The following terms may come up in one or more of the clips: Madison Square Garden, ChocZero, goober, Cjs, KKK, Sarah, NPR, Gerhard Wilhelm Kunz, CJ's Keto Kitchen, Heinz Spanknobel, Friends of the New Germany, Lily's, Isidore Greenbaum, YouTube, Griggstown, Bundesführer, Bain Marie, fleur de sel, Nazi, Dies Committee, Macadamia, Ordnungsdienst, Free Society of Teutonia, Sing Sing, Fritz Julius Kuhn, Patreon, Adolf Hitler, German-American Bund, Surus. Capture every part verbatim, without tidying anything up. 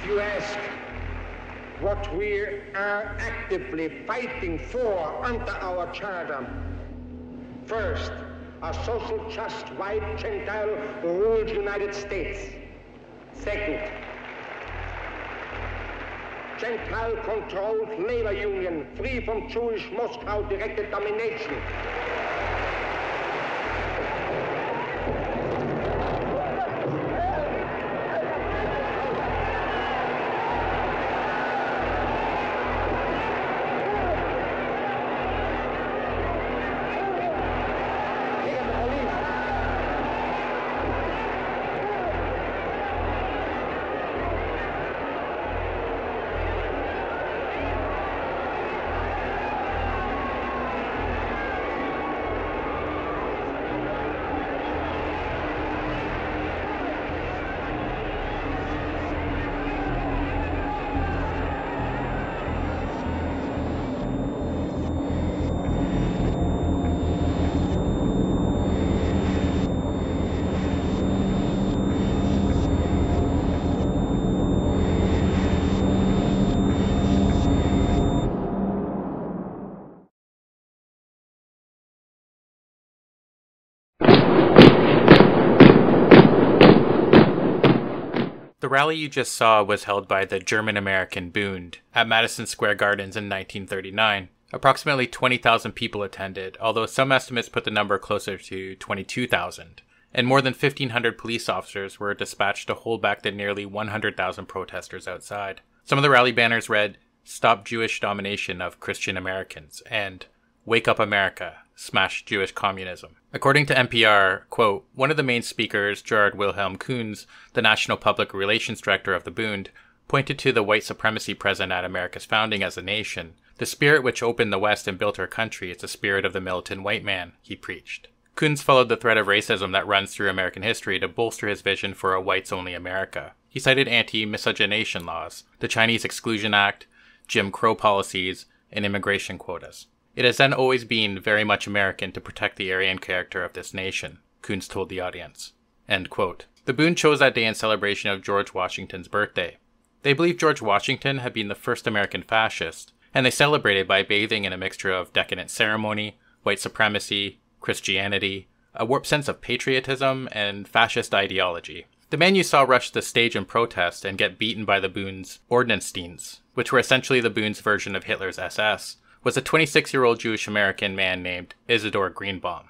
If you ask what we are actively fighting for under our charter, first, a social, just, white, Gentile, ruled United States. Second, Gentile-controlled labor union, free from Jewish Moscow-directed domination. The rally you just saw was held by the German-American Bund at Madison Square Gardens in nineteen thirty-nine. Approximately twenty thousand people attended, although some estimates put the number closer to twenty-two thousand, and more than fifteen hundred police officers were dispatched to hold back the nearly one hundred thousand protesters outside. Some of the rally banners read, "Stop Jewish Domination of Christian Americans," and "Wake Up America, Smash Jewish Communism." According to N P R, quote, one of the main speakers, Gerhard Wilhelm Kunz, the National Public Relations Director of the Bund, pointed to the white supremacy present at America's founding as a nation. "The spirit which opened the West and built our country is the spirit of the militant white man," he preached. Kunz followed the thread of racism that runs through American history to bolster his vision for a whites-only America. He cited anti-miscegenation laws, the Chinese Exclusion Act, Jim Crow policies, and immigration quotas. "It has then always been very much American to protect the Aryan character of this nation," Kunz told the audience. End quote. The Bund chose that day in celebration of George Washington's birthday. They believed George Washington had been the first American fascist, and they celebrated by bathing in a mixture of decadent ceremony, white supremacy, Christianity, a warped sense of patriotism, and fascist ideology. The men you saw rush the stage in protest and get beaten by the Bund's Ordnungsdienst, which were essentially the Bund's version of Hitler's S S, was a twenty-six-year-old Jewish-American man named Isidore Greenbaum.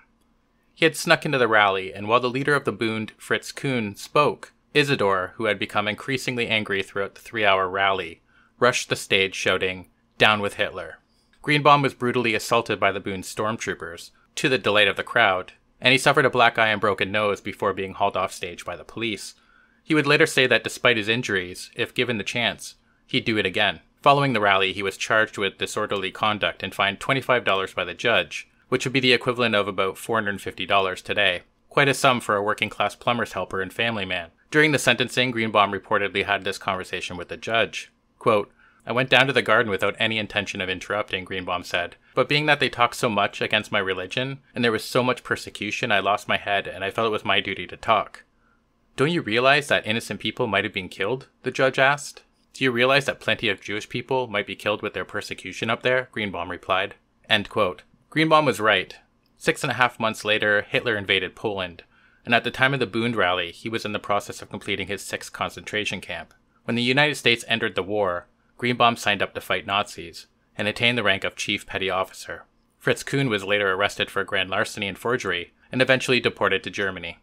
He had snuck into the rally, and while the leader of the Bund, Fritz Kuhn, spoke, Isidore, who had become increasingly angry throughout the three-hour rally, rushed the stage shouting, "Down with Hitler." Greenbaum was brutally assaulted by the Bund's stormtroopers, to the delight of the crowd, and he suffered a black eye and broken nose before being hauled off stage by the police. He would later say that despite his injuries, if given the chance, he'd do it again. Following the rally, he was charged with disorderly conduct and fined twenty-five dollars by the judge, which would be the equivalent of about four hundred fifty dollars today. Quite a sum for a working-class plumber's helper and family man. During the sentencing, Greenbaum reportedly had this conversation with the judge. Quote, "I went down to the garden without any intention of interrupting," Greenbaum said, "but being that they talked so much against my religion, and there was so much persecution, I lost my head, and I felt it was my duty to talk." "Don't you realize that innocent people might have been killed?" the judge asked. "Do you realize that plenty of Jewish people might be killed with their persecution up there?" Greenbaum replied. End quote. Greenbaum was right. Six and a half months later, Hitler invaded Poland, and at the time of the Bund rally, he was in the process of completing his sixth concentration camp. When the United States entered the war, Greenbaum signed up to fight Nazis, and attained the rank of Chief Petty Officer. Fritz Kuhn was later arrested for grand larceny and forgery, and eventually deported to Germany.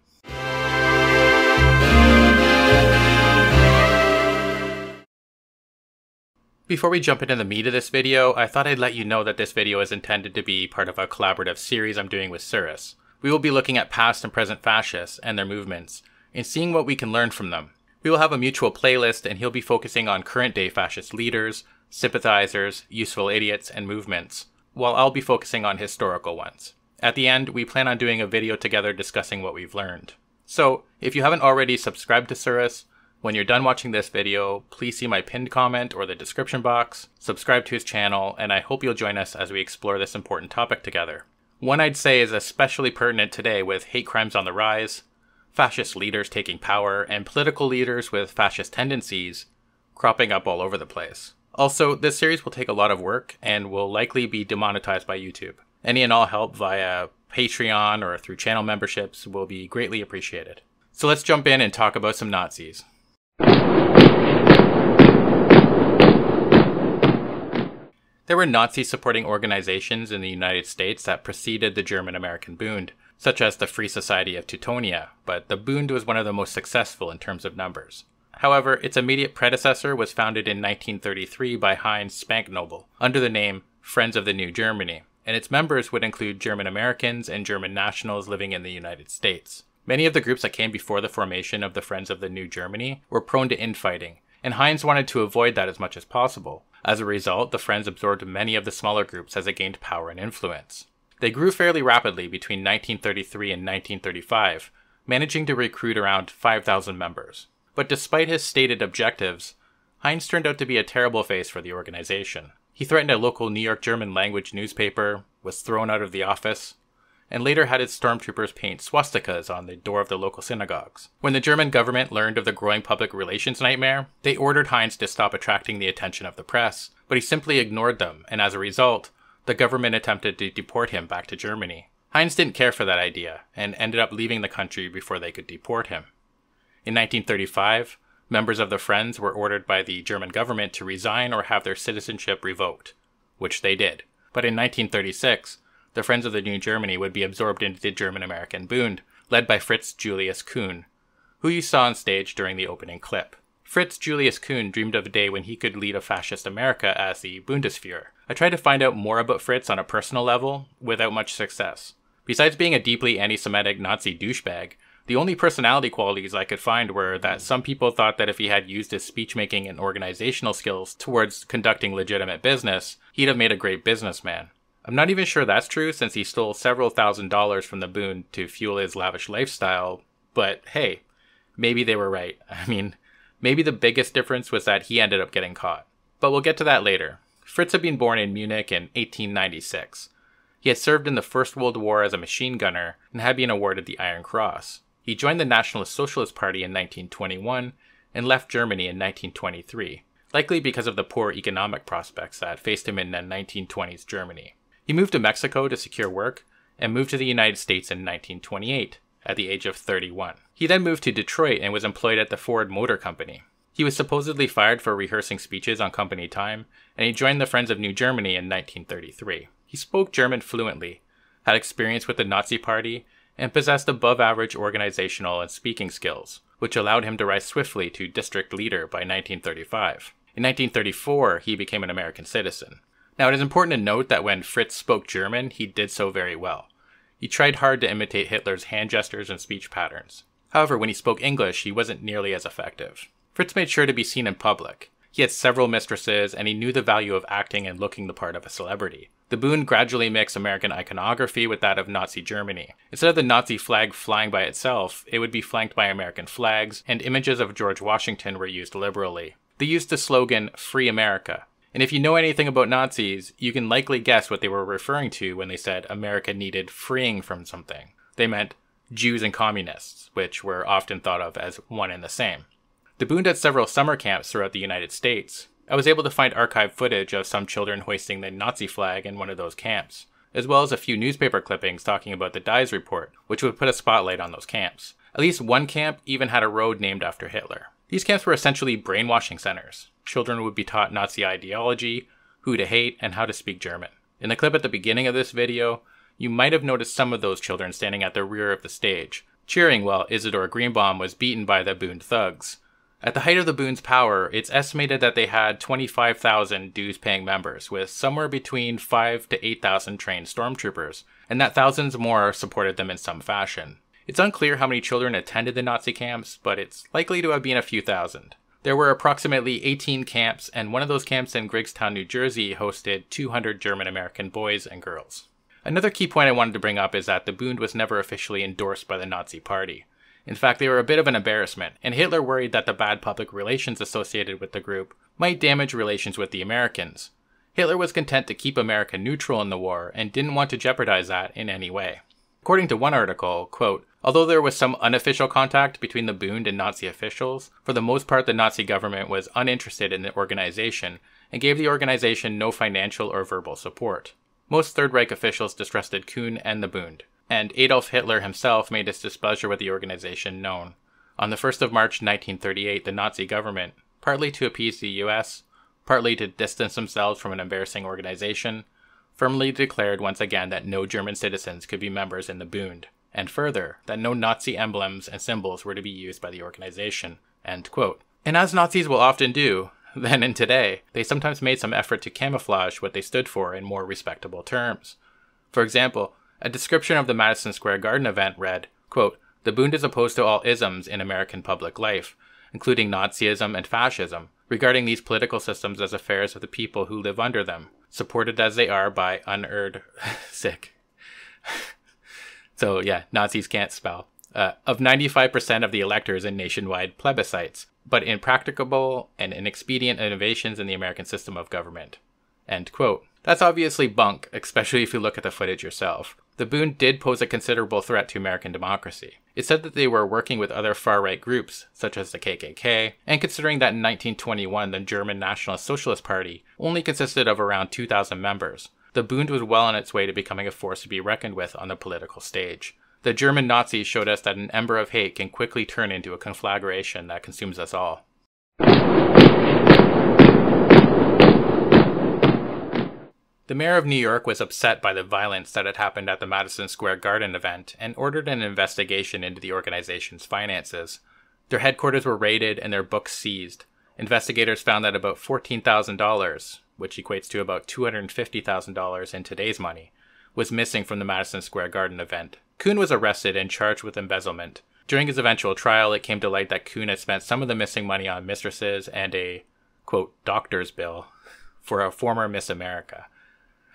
Before we jump into the meat of this video, I thought I'd let you know that this video is intended to be part of a collaborative series I'm doing with Surus. We will be looking at past and present fascists and their movements, and seeing what we can learn from them. We will have a mutual playlist, and he'll be focusing on current day fascist leaders, sympathizers, useful idiots, and movements, while I'll be focusing on historical ones. At the end, we plan on doing a video together discussing what we've learned. So, if you haven't already subscribed to Surus, when you're done watching this video, please see my pinned comment or the description box, subscribe to his channel, and I hope you'll join us as we explore this important topic together. One I'd say is especially pertinent today with hate crimes on the rise, fascist leaders taking power, and political leaders with fascist tendencies, cropping up all over the place. Also, this series will take a lot of work and will likely be demonetized by YouTube. Any and all help via Patreon or through channel memberships will be greatly appreciated. So let's jump in and talk about some Nazis. There were Nazi-supporting organizations in the United States that preceded the German-American Bund, such as the Free Society of Teutonia, but the Bund was one of the most successful in terms of numbers. However, its immediate predecessor was founded in nineteen thirty-three by Heinz Spanknobel, under the name Friends of the New Germany, and its members would include German Americans and German nationals living in the United States. Many of the groups that came before the formation of the Friends of the New Germany were prone to infighting, and Heinz wanted to avoid that as much as possible. As a result, the Friends absorbed many of the smaller groups as it gained power and influence. They grew fairly rapidly between nineteen thirty-three and nineteen thirty-five, managing to recruit around five thousand members. But despite his stated objectives, Heinz turned out to be a terrible face for the organization. He threatened a local New York German-language newspaper, was thrown out of the office, and later had its stormtroopers paint swastikas on the door of the local synagogues. When the German government learned of the growing public relations nightmare, they ordered Heinz to stop attracting the attention of the press, but he simply ignored them, and as a result, the government attempted to deport him back to Germany. Heinz didn't care for that idea, and ended up leaving the country before they could deport him. In nineteen thirty-five, members of the Friends were ordered by the German government to resign or have their citizenship revoked, which they did. But in nineteen thirty-six, the Friends of the New Germany would be absorbed into the German-American Bund, led by Fritz Julius Kuhn, who you saw on stage during the opening clip. Fritz Julius Kuhn dreamed of a day when he could lead a fascist America as the Bundesführer. I tried to find out more about Fritz on a personal level, without much success. Besides being a deeply anti-Semitic Nazi douchebag, the only personality qualities I could find were that some people thought that if he had used his speechmaking and organizational skills towards conducting legitimate business, he'd have made a great businessman. I'm not even sure that's true since he stole several thousand dollars from the Bund to fuel his lavish lifestyle, but hey, maybe they were right. I mean, maybe the biggest difference was that he ended up getting caught. But we'll get to that later. Fritz had been born in Munich in eighteen ninety-six. He had served in the First World War as a machine gunner and had been awarded the Iron Cross. He joined the Nationalist Socialist Party in nineteen twenty-one and left Germany in nineteen twenty-three, likely because of the poor economic prospects that faced him in the nineteen twenties Germany. He moved to Mexico to secure work and moved to the United States in nineteen twenty-eight at the age of thirty-one. He then moved to Detroit and was employed at the Ford Motor Company. He was supposedly fired for rehearsing speeches on company time, and he joined the Friends of New Germany in nineteen thirty-three. He spoke German fluently, had experience with the Nazi Party, and possessed above-average organizational and speaking skills, which allowed him to rise swiftly to district leader by nineteen thirty-five. In nineteen thirty-four, he became an American citizen. Now, it is important to note that when Fritz spoke German, he did so very well. He tried hard to imitate Hitler's hand gestures and speech patterns. However, when he spoke English, he wasn't nearly as effective. Fritz made sure to be seen in public. He had several mistresses, and he knew the value of acting and looking the part of a celebrity. The Bund gradually mixed American iconography with that of Nazi Germany. Instead of the Nazi flag flying by itself, it would be flanked by American flags, and images of George Washington were used liberally. They used the slogan, "Free America." And if you know anything about Nazis, you can likely guess what they were referring to when they said America needed freeing from something. They meant Jews and communists, which were often thought of as one and the same. The Bund had several summer camps throughout the United States. I was able to find archived footage of some children hoisting the Nazi flag in one of those camps, as well as a few newspaper clippings talking about the Dies Report, which would put a spotlight on those camps. At least one camp even had a road named after Hitler. These camps were essentially brainwashing centers. Children would be taught Nazi ideology, who to hate, and how to speak German. In the clip at the beginning of this video, you might have noticed some of those children standing at the rear of the stage, cheering while Isidore Greenbaum was beaten by the Bund thugs. At the height of the Bund's power, it's estimated that they had twenty-five thousand dues-paying members, with somewhere between five thousand to eight thousand trained stormtroopers, and that thousands more supported them in some fashion. It's unclear how many children attended the Nazi camps, but it's likely to have been a few thousand. There were approximately eighteen camps, and one of those camps in Griggstown, New Jersey hosted two hundred German-American boys and girls. Another key point I wanted to bring up is that the Bund was never officially endorsed by the Nazi Party. In fact, they were a bit of an embarrassment, and Hitler worried that the bad public relations associated with the group might damage relations with the Americans. Hitler was content to keep America neutral in the war and didn't want to jeopardize that in any way. According to one article, quote, although there was some unofficial contact between the Bund and Nazi officials, for the most part the Nazi government was uninterested in the organization and gave the organization no financial or verbal support. Most Third Reich officials distrusted Kuhn and the Bund, and Adolf Hitler himself made his displeasure with the organization known. On the first of March nineteen thirty-eight, the Nazi government, partly to appease the U S, partly to distance themselves from an embarrassing organization, firmly declared once again that no German citizens could be members in the Bund, and further, that no Nazi emblems and symbols were to be used by the organization, end quote. And as Nazis will often do, then and today, they sometimes made some effort to camouflage what they stood for in more respectable terms. For example, a description of the Madison Square Garden event read, quote, the Bund is opposed to all isms in American public life, including Nazism and fascism, regarding these political systems as affairs of the people who live under them, supported as they are by unearned sick. So yeah, Nazis can't spell. Uh, of ninety-five percent of the electors in nationwide plebiscites, but impracticable and inexpedient innovations in the American system of government, end quote. That's obviously bunk, especially if you look at the footage yourself. The Bund did pose a considerable threat to American democracy. It said that they were working with other far-right groups, such as the K K K, and considering that in nineteen twenty-one the German Nationalist Socialist Party only consisted of around two thousand members, the Bund was well on its way to becoming a force to be reckoned with on the political stage. The German Nazis showed us that an ember of hate can quickly turn into a conflagration that consumes us all. The mayor of New York was upset by the violence that had happened at the Madison Square Garden event and ordered an investigation into the organization's finances. Their headquarters were raided and their books seized. Investigators found that about fourteen thousand dollars, which equates to about two hundred fifty thousand dollars in today's money, was missing from the Madison Square Garden event. Kuhn was arrested and charged with embezzlement. During his eventual trial, it came to light that Kuhn had spent some of the missing money on mistresses and a, quote, doctor's bill for a former Miss America.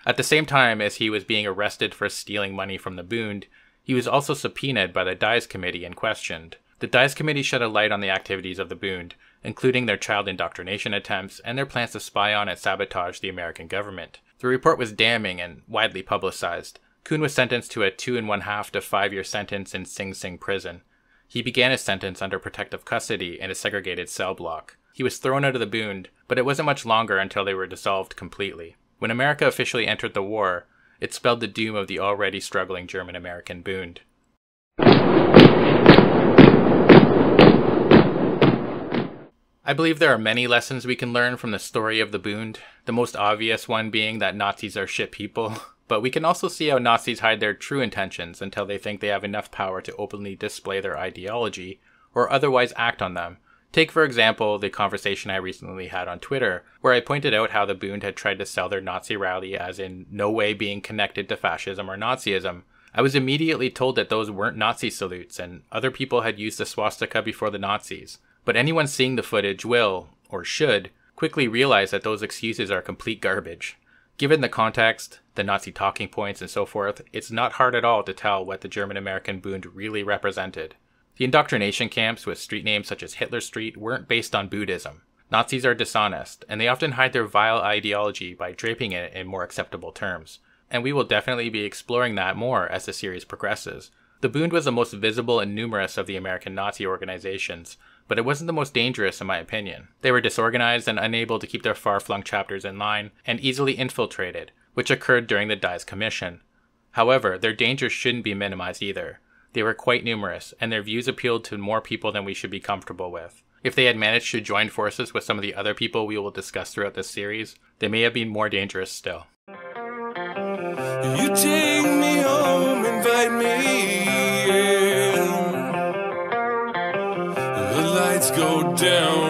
At the same time as he was being arrested for stealing money from the Bund, he was also subpoenaed by the Dies Committee and questioned. The Dies Committee shed a light on the activities of the Bund, including their child indoctrination attempts and their plans to spy on and sabotage the American government. The report was damning and widely publicized. Kuhn was sentenced to a two and one half to five year sentence in Sing Sing prison. He began his sentence under protective custody in a segregated cell block. He was thrown out of the Bund, but it wasn't much longer until they were dissolved completely. When America officially entered the war, it spelled the doom of the already struggling German-American Bund. I believe there are many lessons we can learn from the story of the Bund, the most obvious one being that Nazis are shit people, but we can also see how Nazis hide their true intentions until they think they have enough power to openly display their ideology or otherwise act on them. Take, for example, the conversation I recently had on Twitter, where I pointed out how the Bund had tried to sell their Nazi rally as in no way being connected to fascism or Nazism. I was immediately told that those weren't Nazi salutes, and other people had used the swastika before the Nazis. But anyone seeing the footage will, or should, quickly realize that those excuses are complete garbage. Given the context, the Nazi talking points and so forth, it's not hard at all to tell what the German-American Bund really represented. The indoctrination camps with street names such as Hitler Street weren't based on Buddhism. Nazis are dishonest, and they often hide their vile ideology by draping it in more acceptable terms. And we will definitely be exploring that more as the series progresses. The Bund was the most visible and numerous of the American Nazi organizations, but it wasn't the most dangerous in my opinion. They were disorganized and unable to keep their far-flung chapters in line, and easily infiltrated, which occurred during the Dies Commission. However, their dangers shouldn't be minimized either. They were quite numerous, and their views appealed to more people than we should be comfortable with. If they had managed to join forces with some of the other people we will discuss throughout this series, they may have been more dangerous still. You take me home, invite me, yeah. The lights go down.